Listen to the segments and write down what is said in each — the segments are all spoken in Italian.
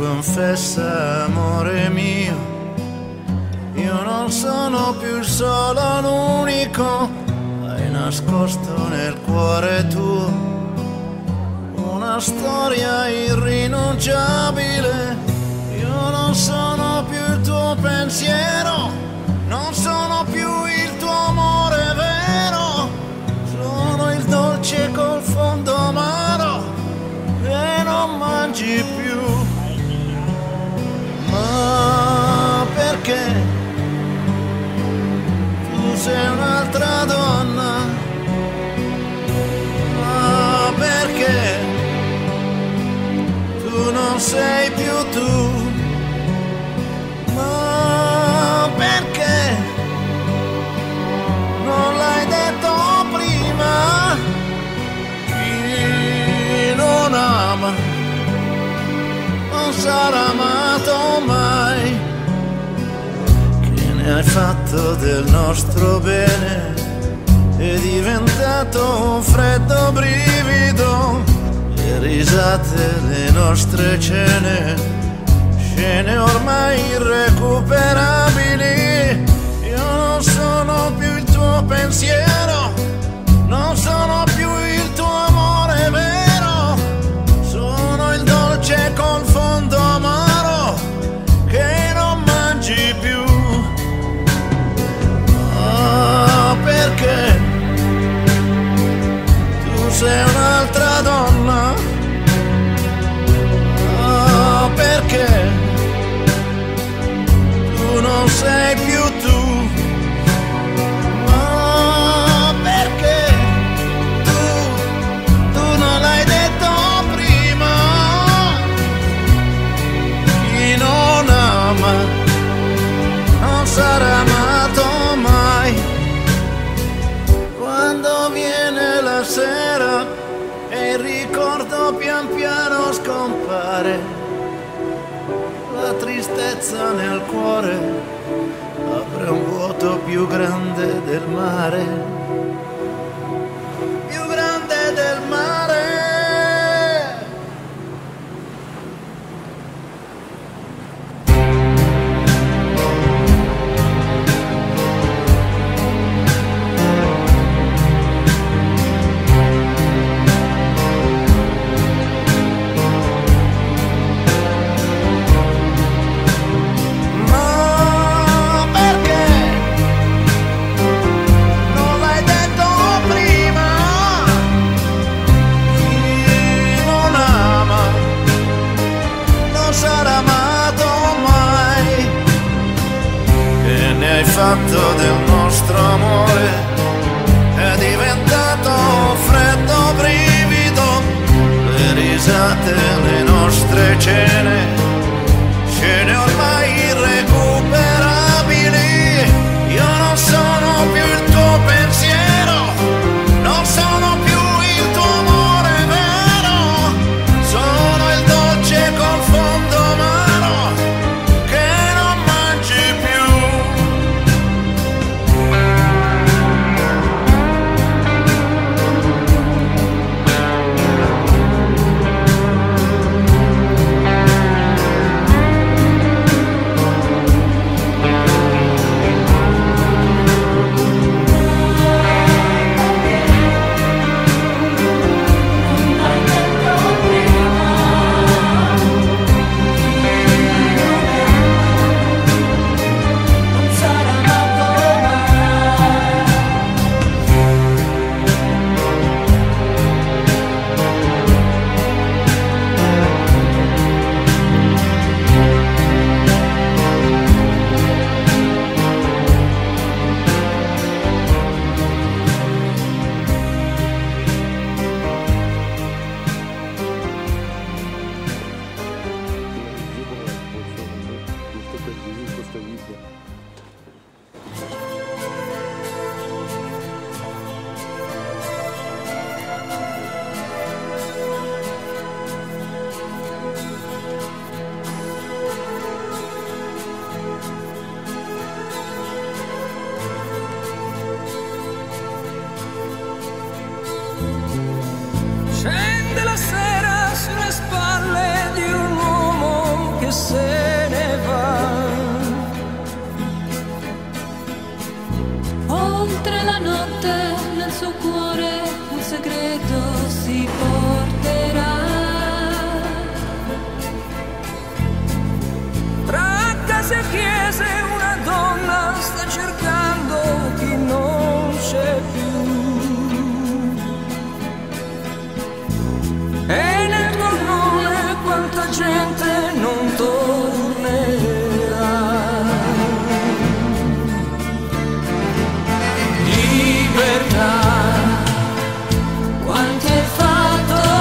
Confessa, amore mio, io non sono più solo l'unico. Hai nascosto nel cuore tuo una storia irrinunciabile. Io non sono più il tuo pensiero, non sono più il tuo amore vero. Sono il dolce col fondo amaro e non mangi più. Ma perché tu sei un'altra donna? Ma perché tu non sei più tu? Ma perché non l'hai detto prima? Chi non ama non sarà amato. Hai fatto del nostro bene, è diventato un freddo brivido, le risate, le nostre cene, scene ormai irrecuperabili. Io non sono più il tuo pensiero, non sono più il tuo amore vero, sono il dolce col fondo amaro che non mangi più. Perché tu sei un'altra donna? Oh, perché tu non sei più tu? Oh, perché tu non l'hai detto prima? Chi non ama non sarà amato mai. Quando viene la sera e il ricordo pian piano scompare, la tristezza nel cuore apre un vuoto più grande del mare, più grande del mare. Fatto del nostro amore è diventato freddo brivido, le risate, le nostre cene, cene ormai irrecuperabili. Io non sono più il tuo pensiero, non sono più il tuo amore vero, sono il dolce col fondo amaro che non mangi più. oltre la notte, nel suo cuore un segreto si porterà. Tra case e chiese una donna sta cercando chi non c'è più. E nel tuo nome quanta gente non tornerà. Libertà, quanto è fatto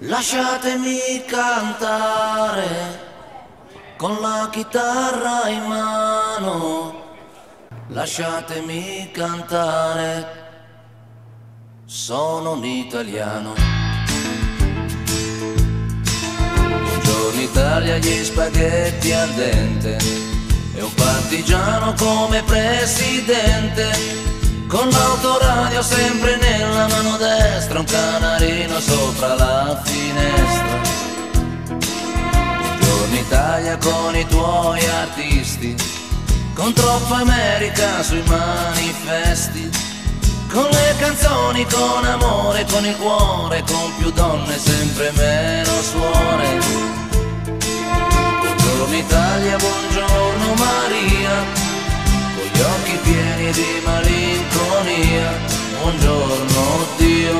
Lasciatemi cantare con la chitarra in mano, lasciatemi cantare, sono un italiano. Buongiorno Italia, gli spaghetti al dente e un partigiano come presidente, con l'autoradio sempre nella mano destra, un canarino sopra la finestra. Buongiorno Italia con i tuoi artisti, con troppa America sui manifesti, con le canzoni, con amore, con il cuore, con più donne sempre meno suore. Buongiorno Italia, buongiorno Maria, con gli occhi pieni di malinconia. Buongiorno Dio,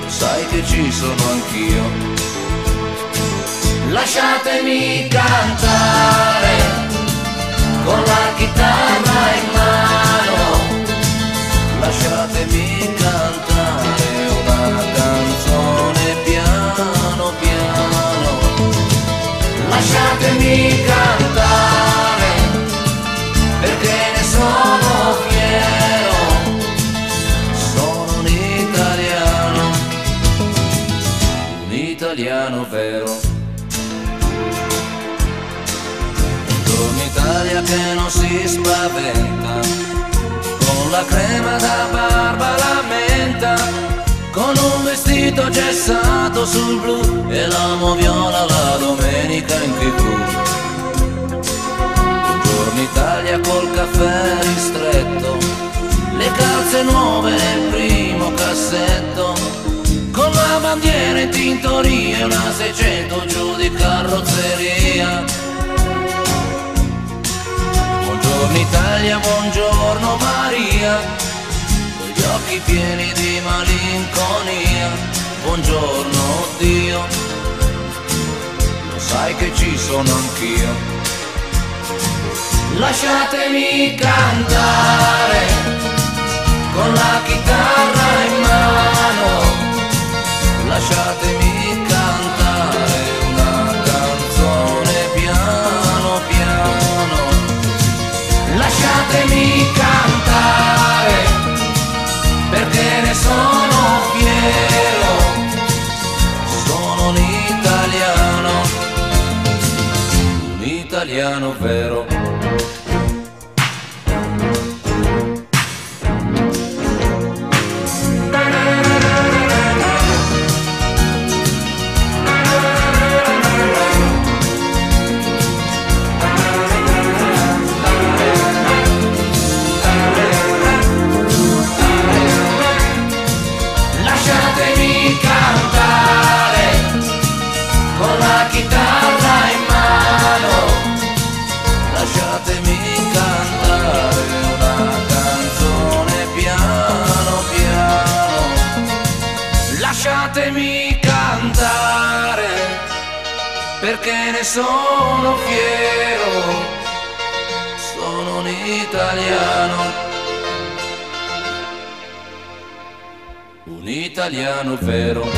lo sai che ci sono anch'io. Lasciatemi cantare con la chitarra in mano, lasciatemi cantare una canzone piano piano, lasciatemi cantare perché ne sono fiero, sono un italiano vero. Buongiorno Italia che non si spaventa, con la crema da barba la menta, con un vestito gessato sul blu e l'amo viola la domenica in tv. Italia col caffè ristretto, le calze nuove nel primo cassetto, con la bandiera in tintoria, una 600 giù di carrozzeria. Buongiorno Italia, buongiorno Maria, con gli occhi pieni di malinconia. Buongiorno Dio, lo sai che ci sono anch'io. Lasciatemi cantare con la chitarra in mano, lasciatemi cantare una canzone piano piano, lasciatemi cantare perché ne sono fiero, sono un italiano vero. Lasciatemi cantare, perché ne sono fiero, sono un italiano, un italiano vero.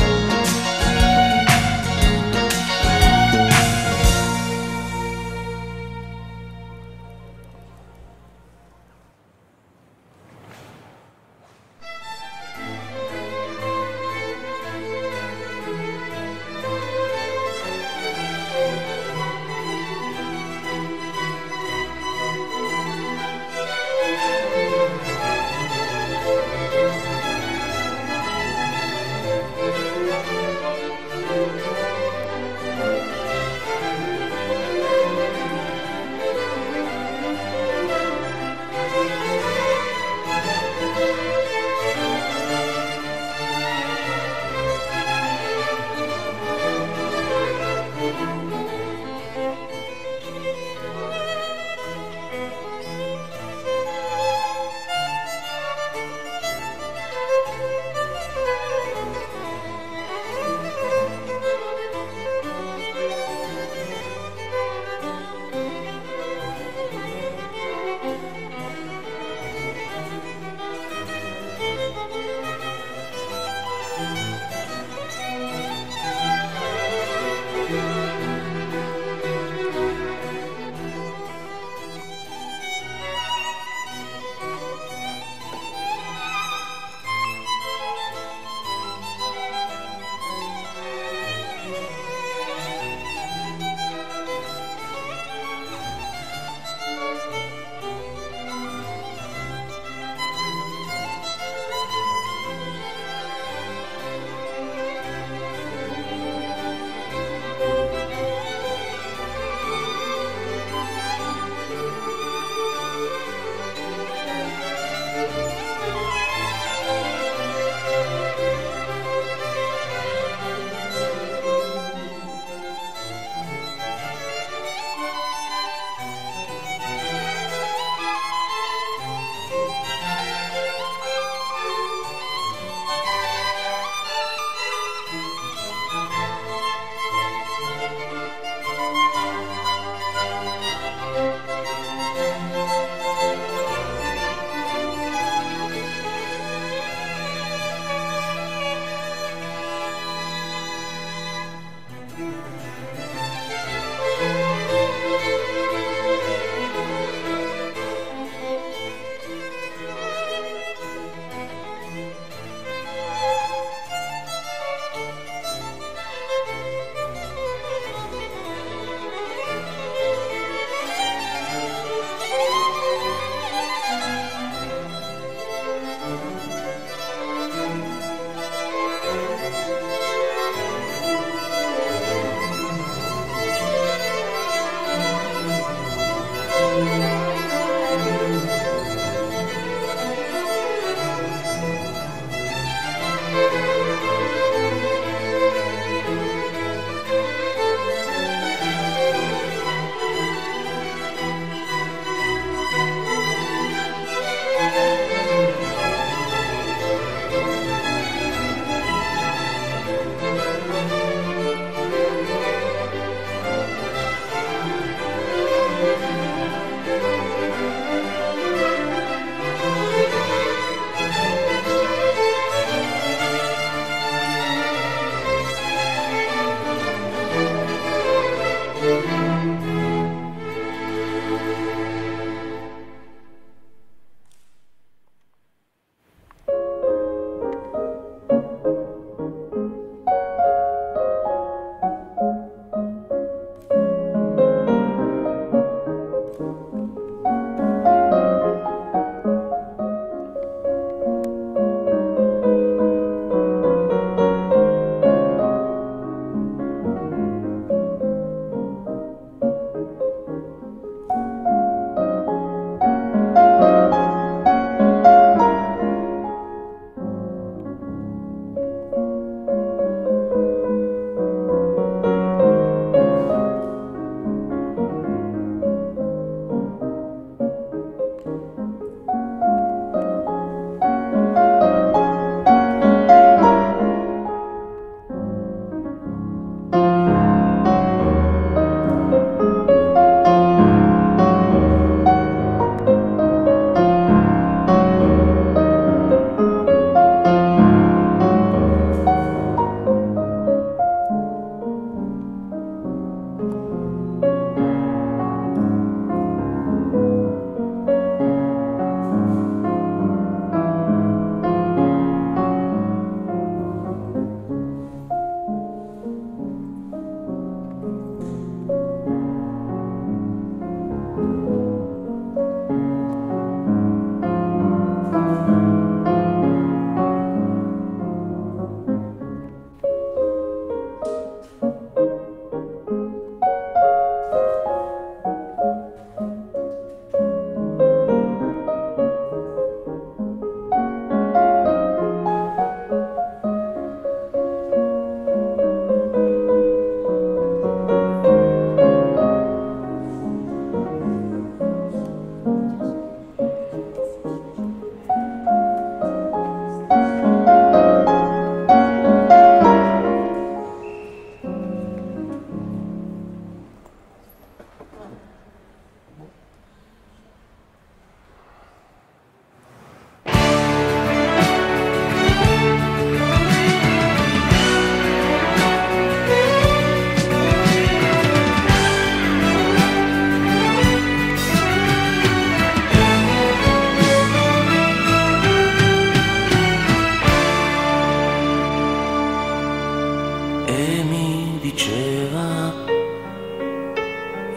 e mi diceva: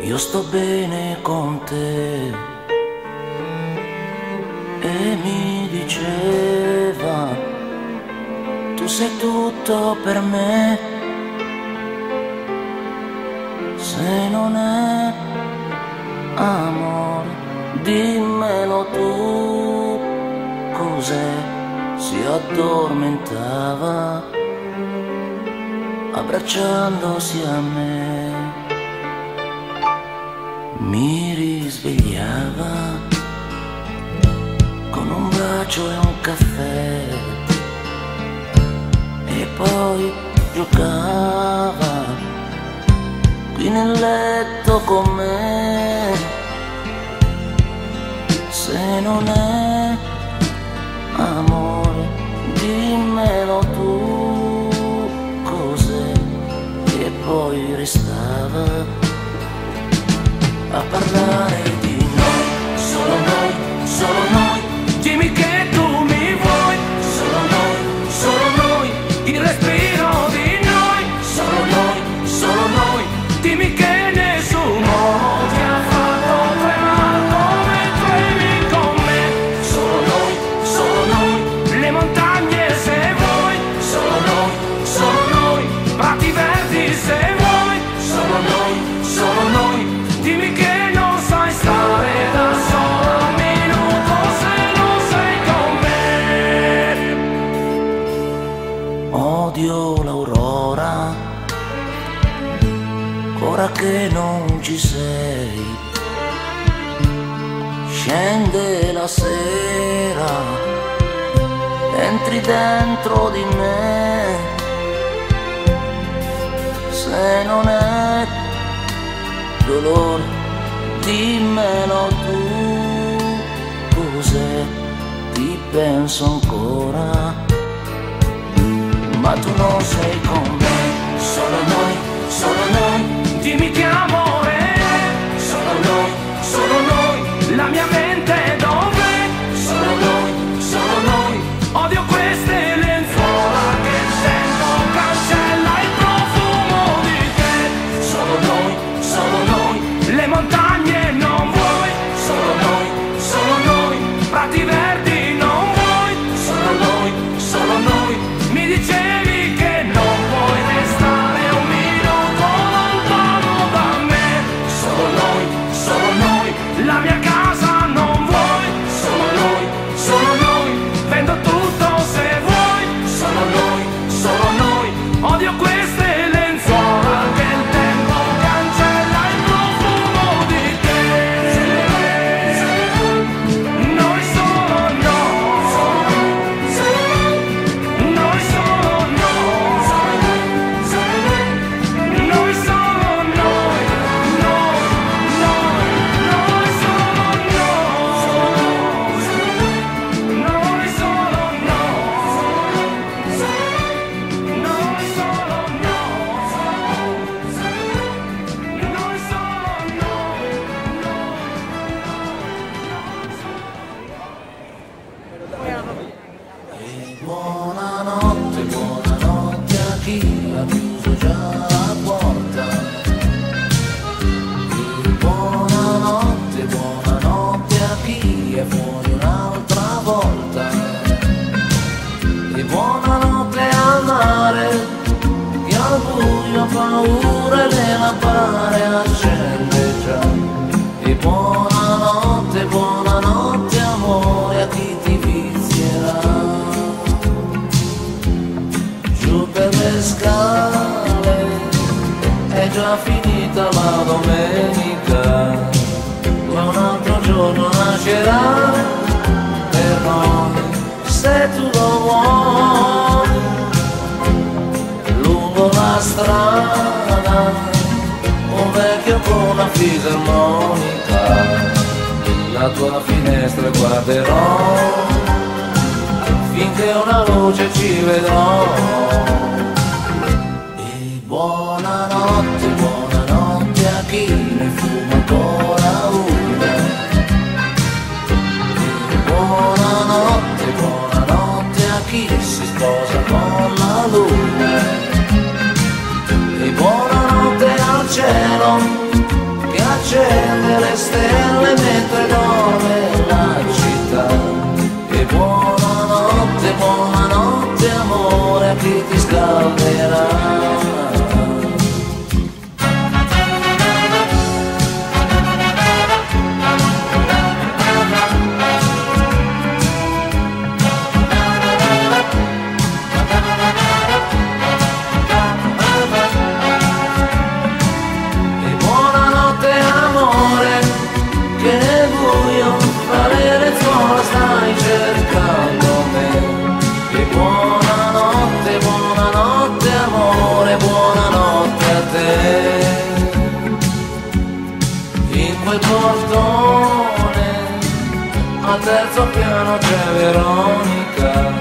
io sto bene con te. E mi diceva: tu sei tutto per me. Se non è amore, dimmelo tu, cos'è? Si addormentava abbracciandosi a me. Mi risvegliava con un bacio e un caffè, e poi giocava qui nel letto con me. Se non è amore, dimmelo tu, cos'è? E poi restava a parlare di noi, solo noi, solo noi. Dimmi che tu mi vuoi, solo noi, il respiro di noi, solo noi, dimmi che nessuno ti ha fatto tremare come tremi con me. Solo noi, le montagne. Odio l'aurora, ora che non ci sei. Scende la sera, entri dentro di me. Se non è dolore, dimmelo tu, cos'è? Ti penso ancora, ma tu non sei con me. Solo noi, dimmi che amore è. Solo noi, la mia mente è dov'è? Solo noi, odio queste lenzuola che sento, cancella il profumo di te. Solo noi, le montagne non vuoi. Solo noi, prati verdi non vuoi. Solo noi, mi dicevi. Buonanotte a chi ha chiuso già la porta. E buonanotte a chi è fuori un'altra volta. E buonanotte al mare, che al buio ha paura e le lampade accende già. E buonanotte amore a chi ti vizierà. Le scale, è già finita la domenica, ma un altro giorno nascerà per noi, se tu lo vuoi. Lungo la strada, un vecchio con una fisarmonica, la tua finestra guarderò, finché una luce ci vedrò. Buonanotte a chi ne fuma ancora una. Buonanotte a chi si sposa con la luna. Buonanotte amore, buonanotte a te. In quel portone al terzo piano c'è Veronica,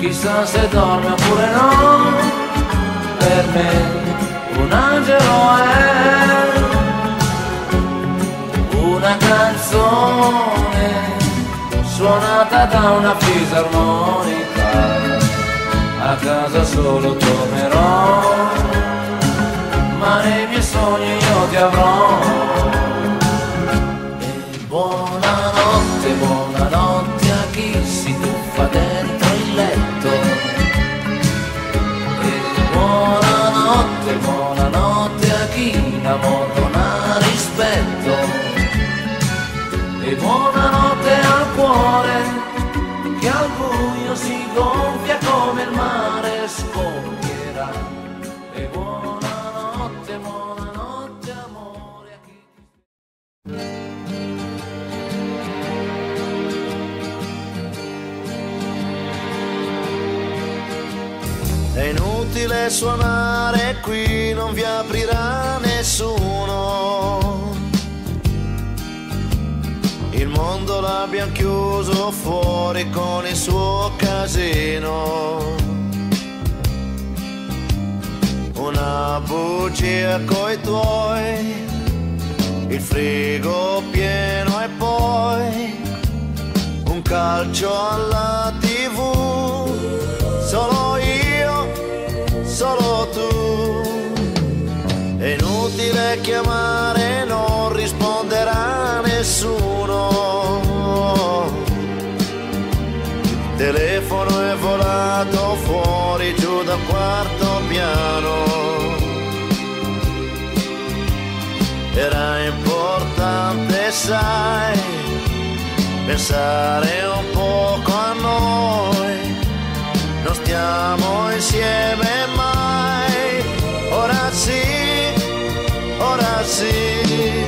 chissà se dorme oppure no. Per me un angelo è una canzone suonata da una fisarmonica. A casa solo tornerò, ma nei miei sogni io ti avrò. E buonanotte, buonanotte a chi si tuffa dentro il letto. E buonanotte, buonanotte a chi l'amore non ha rispetto. E buonanotte al cuore che al buio si gonfia come il mare scoppierà. E buonanotte, buonanotte amore a chi. È inutile suonare qui, non vi aprirà nessuno. Il mondo l'abbiamo chiuso fuori con il suo casino. Una bugia coi tuoi, il frigo pieno e poi un calcio alla TV. Solo io, solo tu. È inutile chiamare, non risponderà nessuno. Il telefono è volato fuori giù dal quarto piano. Era importante, sai, pensare un poco a noi. Non stiamo insieme mai. Ora sì, ora sì.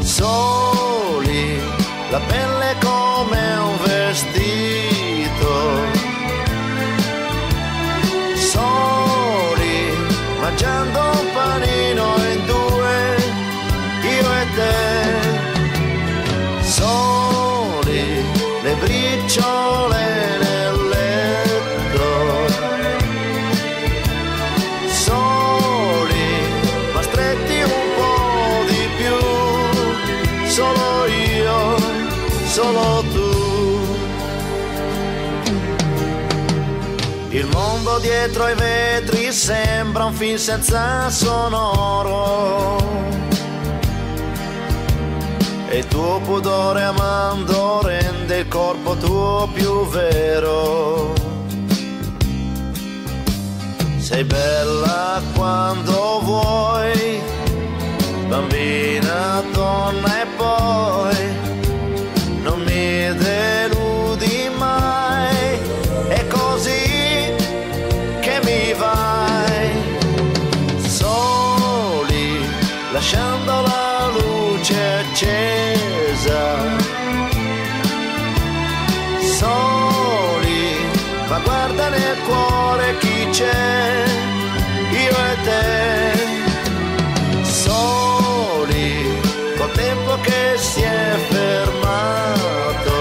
Soli, la pelle come un vestito. Soli, mangiando un panino in due, io e te. Soli, le briciole nel letto. Soli, ma stretti un po' di più. Solo io, solo tu. Il mondo dietro i vetri sembra un film senza sonoro. E il tuo pudore amando rende il corpo tuo più vero. Sei bella quando vuoi, bambina, donna e poi non mi deludi mai. È così che mi vai. Soli, lasciando la luce accesa. Soli, ma guarda nel cuore chi c'è, io e te. Soli, tempo che si è fermato.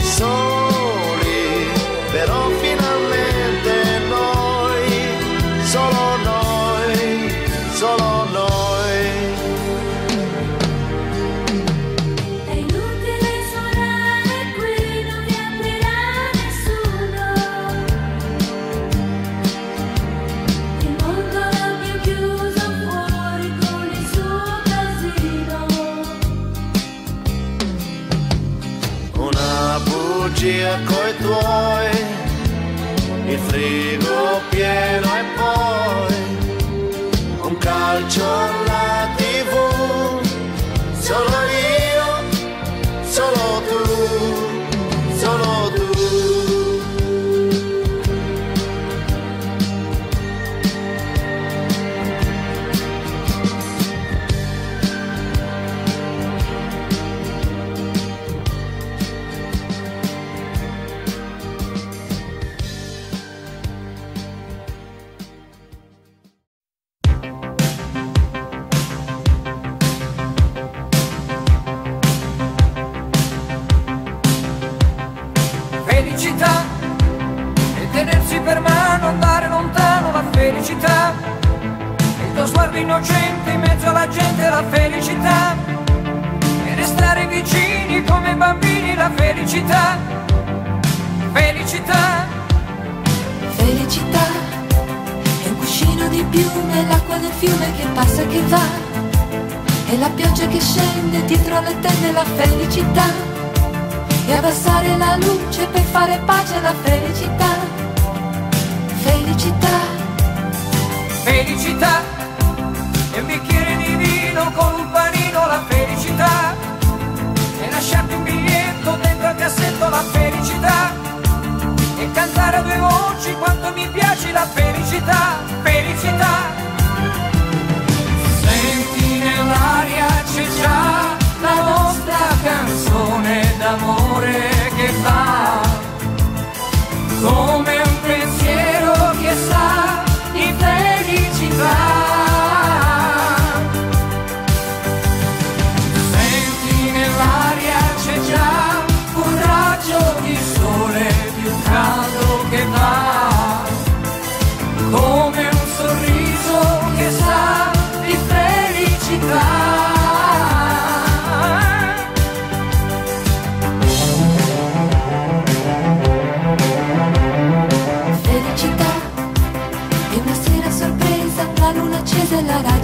Soli, però finalmente noi, solo noi, solo noi. È inutile suonare qui, non vi aprirà nessuno. Il mondo l'abbiamo chiuso fuori con bugia coi tuoi, il frigo pieno e poi un calcio alla TV. Solo io, solo tu, solo tu. presi per mano, andare lontano, la felicità. Il tuo sguardo innocente in mezzo alla gente, la felicità. E restare vicini come bambini, la felicità. Felicità. Felicità è un cuscino di piume, l'acqua del fiume che passa e che va. E la pioggia che scende dietro le tende, la felicità. E abbassare la luce per fare pace alla felicità. Felicità. Felicità è un bicchiere di vino con un panino, la felicità. E lasciarti un biglietto dentro al cassetto, la felicità. E cantare a due voci quanto mi piace, la felicità. Felicità. Senti nell'aria c'è già la nostra canzone d'amore che va come un pensiero che sa di felicità. Senti nell'aria c'è già un raggio di sole più caldo che va come un sorriso che sa di felicità. La luna accesa e la radio.